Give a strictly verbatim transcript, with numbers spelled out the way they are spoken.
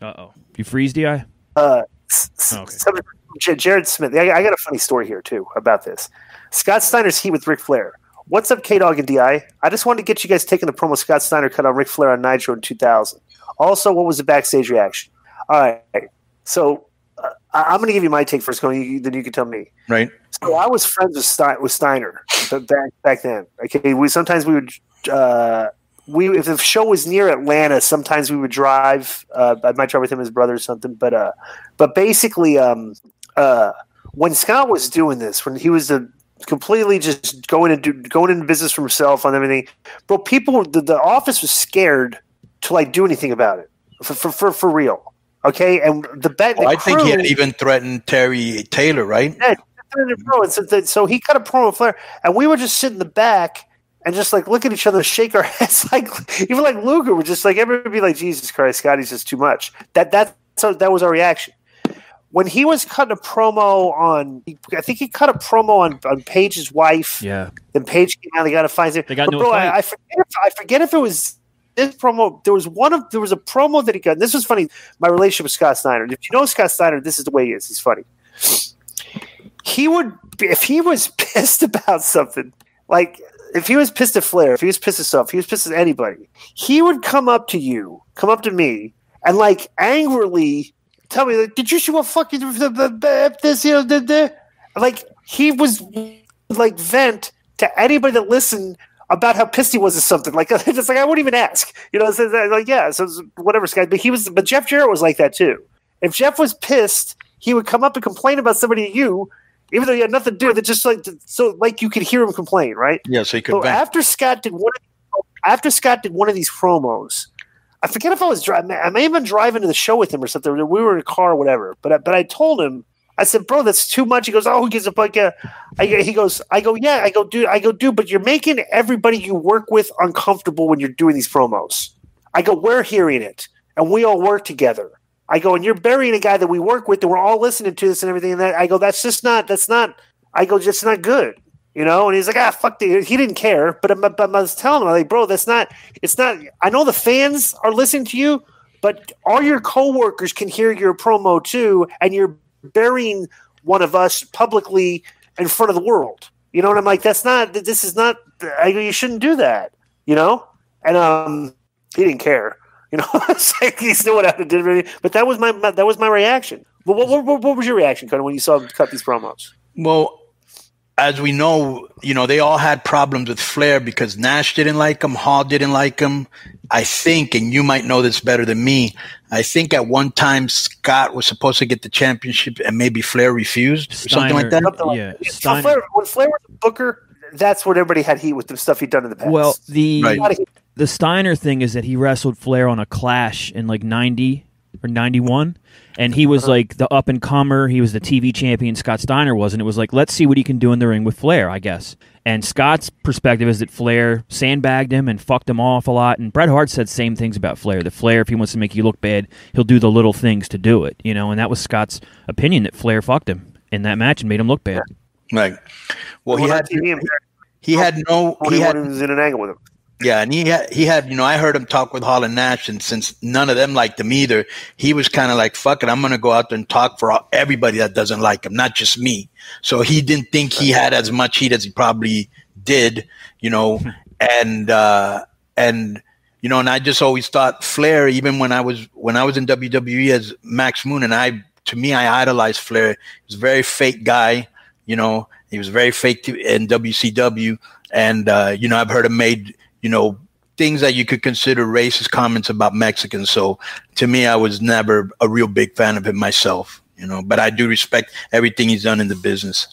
Uh-oh. You freeze, D I? Uh, oh, okay. some, Jared Smith. I, I got a funny story here, too, about this. Scott Steiner's heat with Ric Flair. What's up, K-Dog and D I? I just wanted to get you guys taking the promo Scott Steiner cut on Ric Flair on Nitro in two thousand. Also, what was the backstage reaction? All right. So uh, I'm going to give you my take first, going then you can tell me. Right. So I was friends with, Stein, with Steiner back back then. Okay, we sometimes we would uh, we if the show was near Atlanta, sometimes we would drive. Uh, I might drive with him, his brother, or something. But uh, but basically, um, uh, when Scott was doing this, when he was the completely just going and do, going into business for himself on everything, bro, people the, the office was scared to like do anything about it for for for, for real. Okay, and the bet. Oh, I crew, think he had even threatened Terry Taylor, right? Yeah, so, so he cut a promo Flair, and we were just sitting in the back and just like look at each other, shake our heads, like even like Luger would just like everybody be like, Jesus Christ, Scott, he's just too much. That that so that was our reaction when he was cutting a promo on. I think he cut a promo on on Paige's wife. Yeah. Then Paige came out. They got a fight. They got but, no bro, fight. I, I forget. If, I forget if it was. This promo, there was one of there was a promo that he got. And this was funny. My relationship with Scott Steiner. If you know Scott Steiner, this is the way he is. He's funny. He would if he was pissed about something, like if he was pissed at Flair, if he was pissed at stuff, if he was pissed at anybody, he would come up to you, come up to me, and like angrily tell me, like, "Did you see what fucking this you know did there?" Like he was like vent to anybody that listened about how pissed he was at something. Like it's like I wouldn't even ask. You know, so, like yeah, so whatever, Scott. But he was but Jeff Jarrett was like that too. If Jeff was pissed, he would come up and complain about somebody to you, even though he had nothing to do with it, just like so like you could hear him complain, right? Yeah, so he could so after Scott did one of, after Scott did one of these promos, I forget if I was driving I may have been driving to the show with him or something. We were in a car or whatever. But I, but I told him, I said, bro, that's too much. He goes, oh, who gives a fuck? Yeah. I, he goes, I go, yeah, I go, dude, I go, dude, but you're making everybody you work with uncomfortable when you're doing these promos. I go, we're hearing it, and we all work together. I go, and you're burying a guy that we work with, and we're all listening to this and everything. And that I go, that's just not, that's not, I go, just not good, you know? And he's like, ah, fuck, dude. He didn't care, but, but, but I was telling him, I'm like, bro, that's not, it's not, I know the fans are listening to you, but all your coworkers can hear your promo too, and you're burying one of us publicly in front of the world, you know. And I'm like, that's not. This is not. I, you shouldn't do that, you know. And um, he didn't care, you know. It's like he still went out and did it. But that was my, my that was my reaction. But what, what, what was your reaction, Cody, when you saw him cut these promos? Well, as we know, you know, they all had problems with Flair because Nash didn't like him, Hall didn't like him. I think, and you might know this better than me, I think at one time Scott was supposed to get the championship and maybe Flair refused, Steiner, something like that. Something like yeah, that. So Flair, when Flair was a booker, that's what everybody had heat with the stuff he'd done in the past. Well, the, right. the Steiner thing is that he wrestled Flair on a Clash in like ninety or ninety-one. And he was like the up-and-comer. He was the T V champion, Scott Steiner was. And it was like, let's see what he can do in the ring with Flair, I guess. And Scott's perspective is that Flair sandbagged him and fucked him off a lot. And Bret Hart said same things about Flair. That Flair, if he wants to make you look bad, he'll do the little things to do it. You know, and that was Scott's opinion, that Flair fucked him in that match and made him look bad. Right. Well, he had, he had no... He had, was in an angle with him. Yeah, and he had, he had, you know, I heard him talk with Hall and Nash, and since none of them liked him either, he was kind of like, fuck it, I'm going to go out there and talk for all, everybody that doesn't like him, not just me. So he didn't think he had as much heat as he probably did, you know, and, uh, and, you know, and I just always thought Flair, even when I was, when I was in W W E as Max Moon, and I, to me, I idolized Flair. He was a very fake guy, you know, he was very fake in W C W, and, uh, you know, I've heard him made, you know, things that you could consider racist comments about Mexicans. So to me, I was never a real big fan of him myself, you know, but I do respect everything he's done in the business.